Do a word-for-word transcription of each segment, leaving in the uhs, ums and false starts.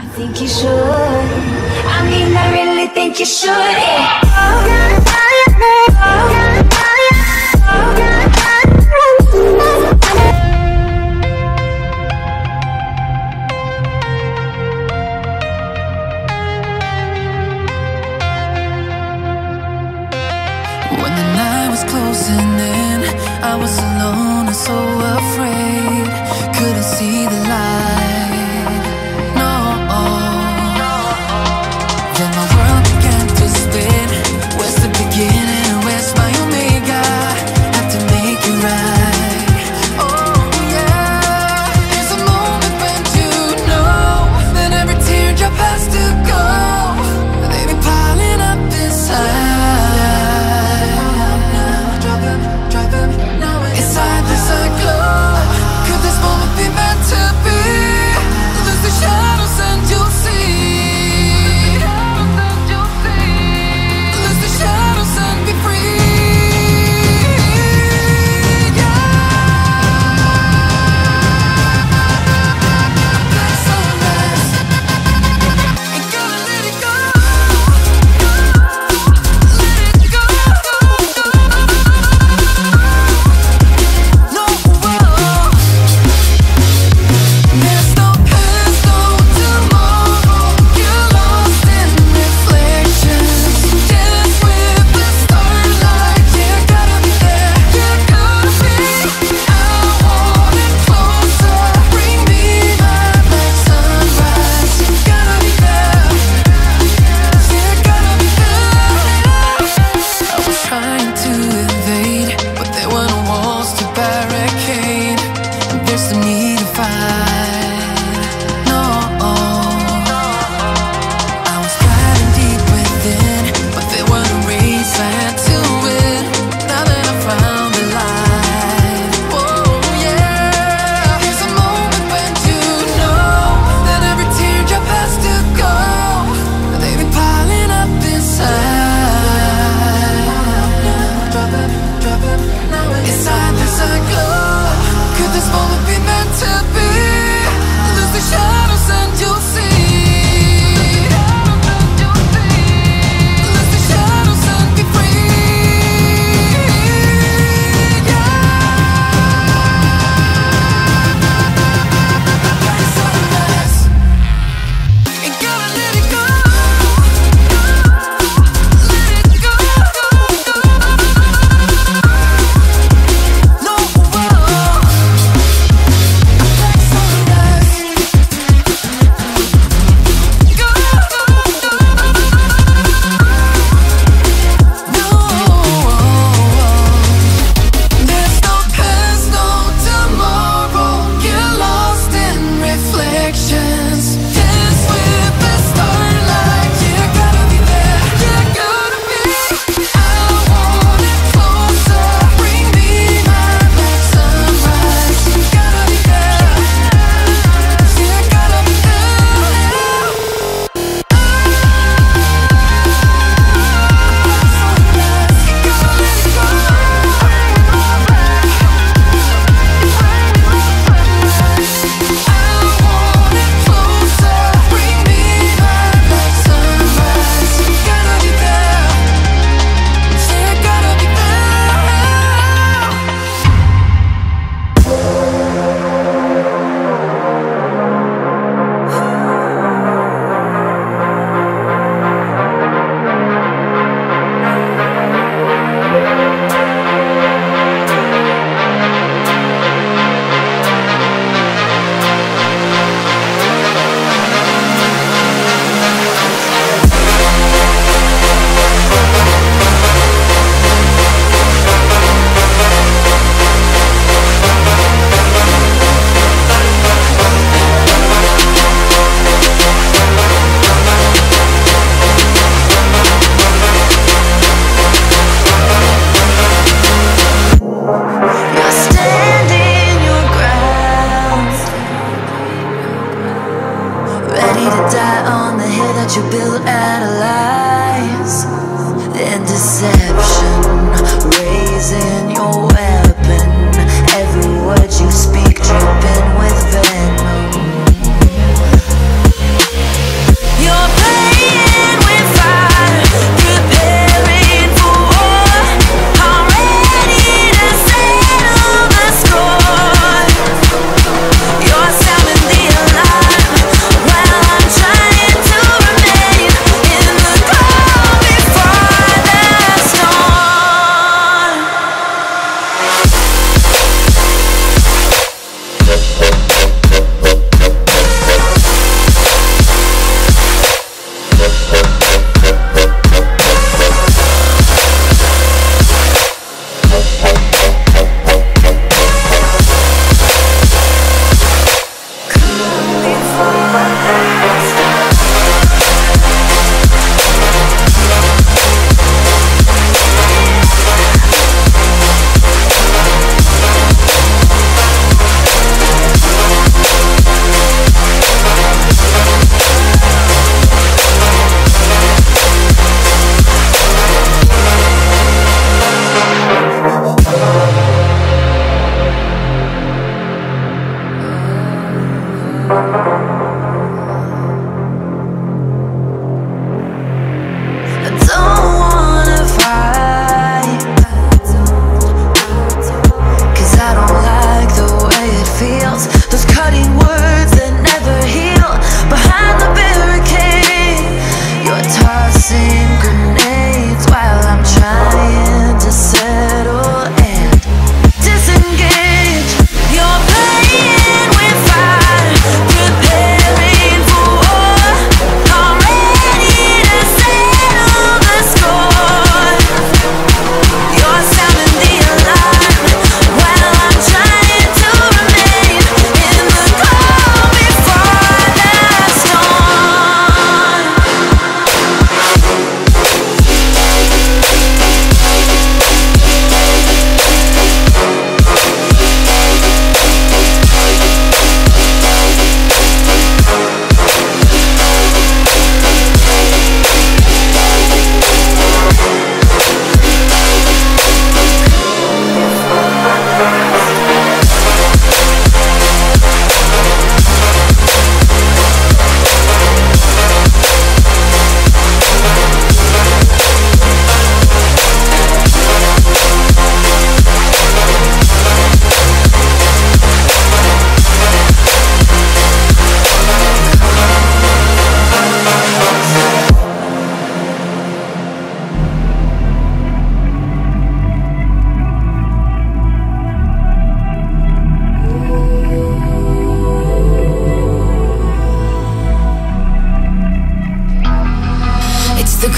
I think you should. I mean, I really think you should. Yeah. Oh, yeah, oh, yeah, oh, yeah. When the night was closing in, I was alone and so afraid. Couldn't see the light, no. Then my world began to spin. Where's the beginning? Where's my omega? Have to make it right. Oh yeah. There's a moment when you know that every teardrop has to go. They be piling up inside.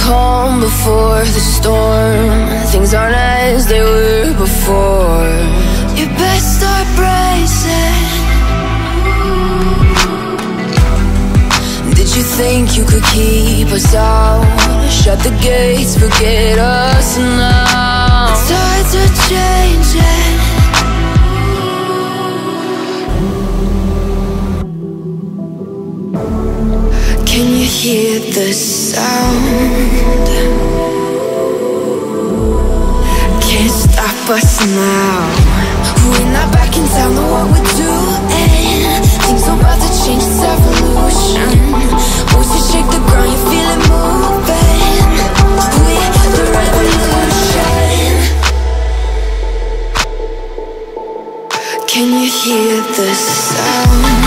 calm before the storm. Things aren't as they were before. You best start bracing. Did you think you could keep us out? Shut the gates, forget us now. Tides are changing. Can you hear the sound? Can't stop us now. We're not backing down on what we're doing. Things are about to change, it's evolution. Once you shake the ground, you feel it moving. We're the revolution. Can you hear the sound?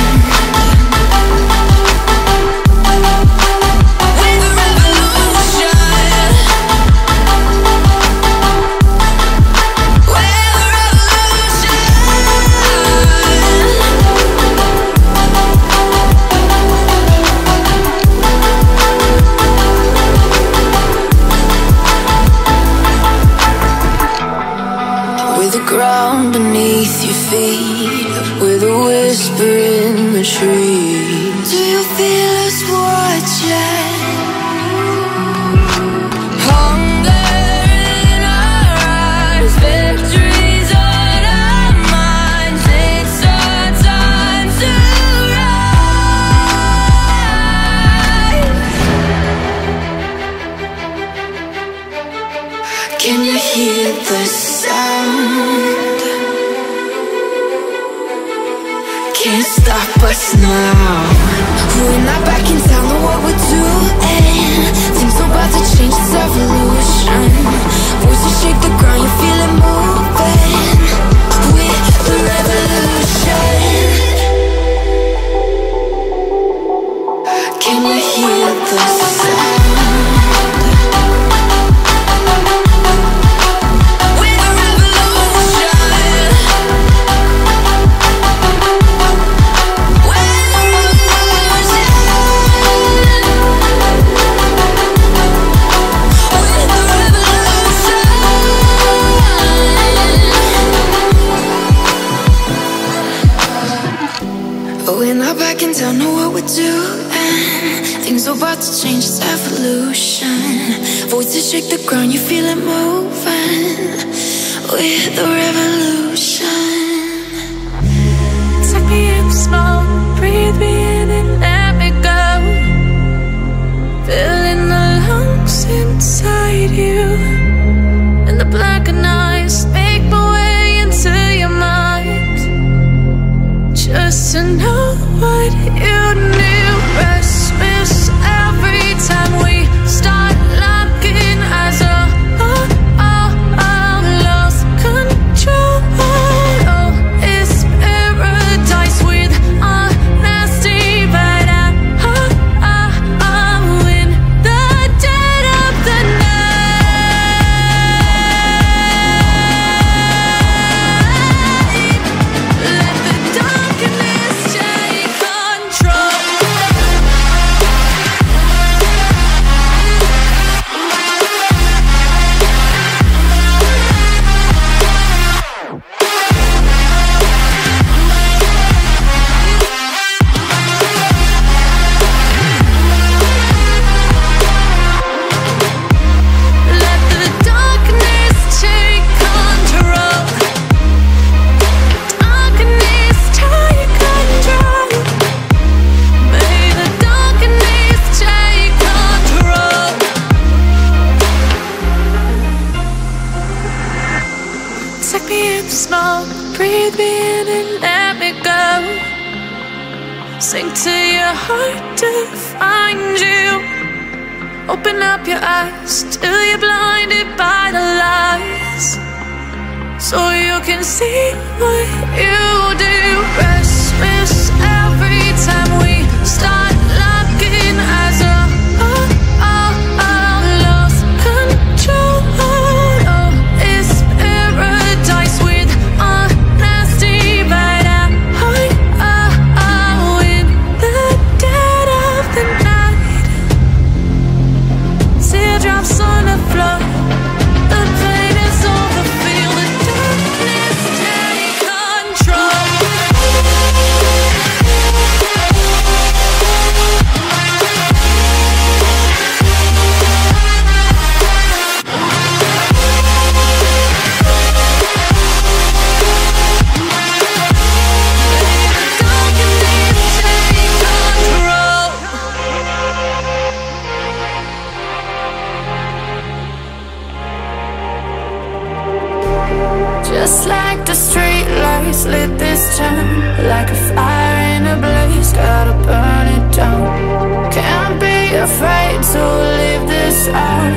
to leave this out.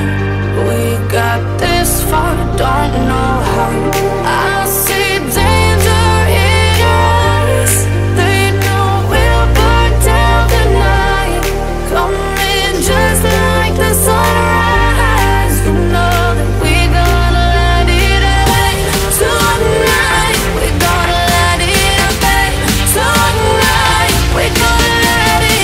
We got this far, don't know how. I see danger in us. They know we'll burn down the night. Coming just like the sunrise. You know that we're gonna light it away. Tonight, we're gonna light it away. Tonight, we're gonna light it away. Just like the sunrise, we're gonna light it away.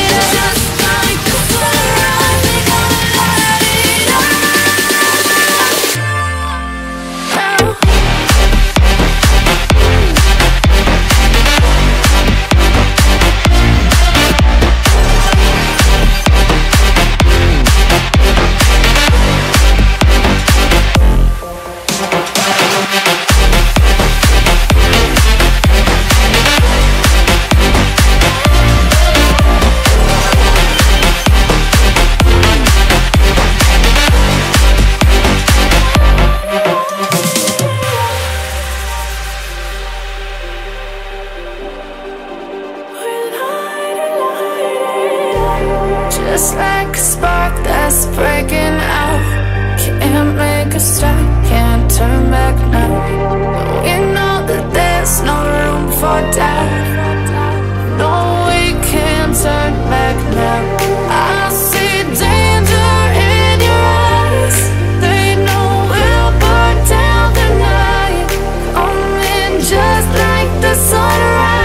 Now. Just like a spark that's breaking out. Can't make a stop, can't turn back now. We know that there's no room for doubt. No, we can't turn back now. I see danger in your eyes. They know we'll burn down the night. Coming just like the sunrise.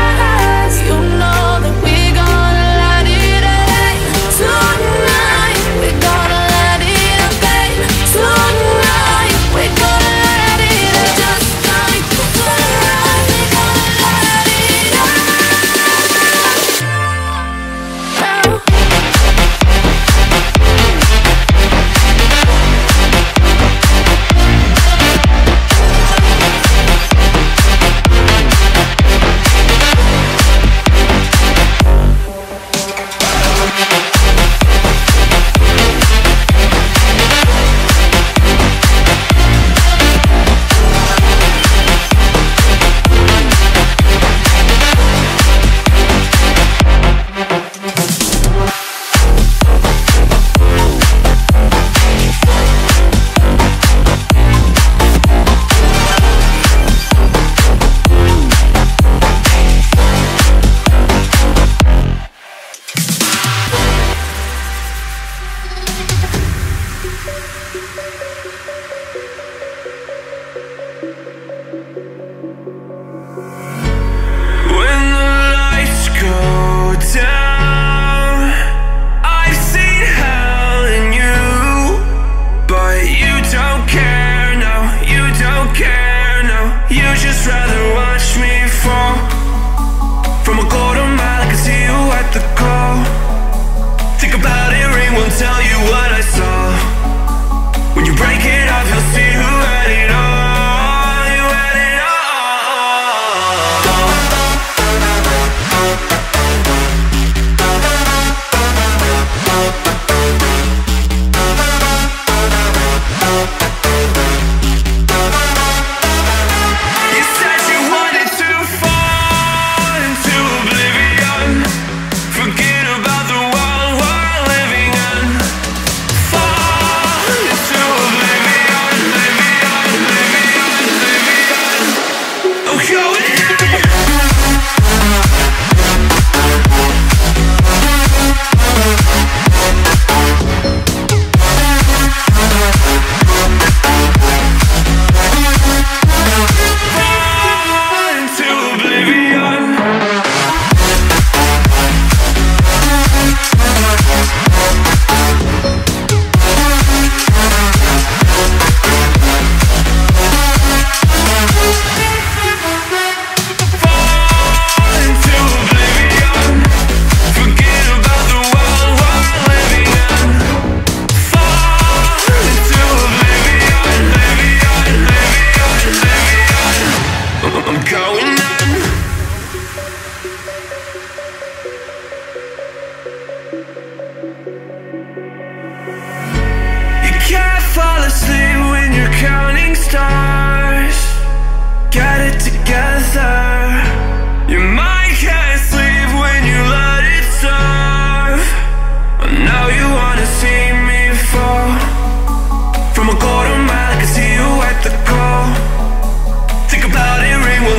Fuck!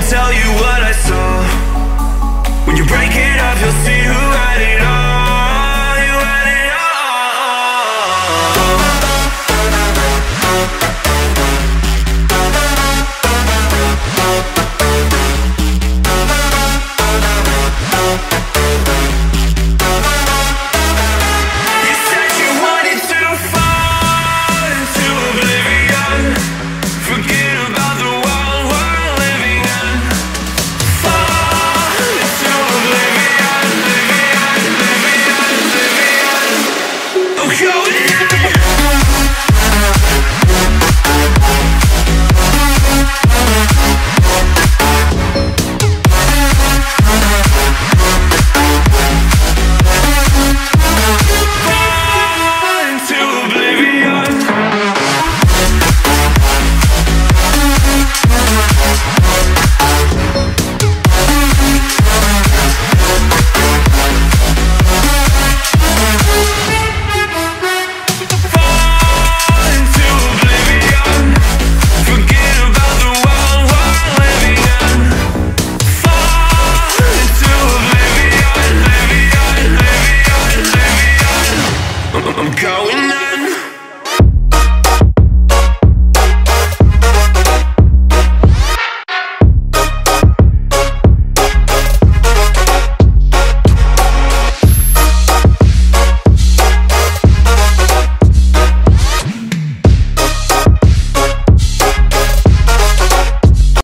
tell you what I saw.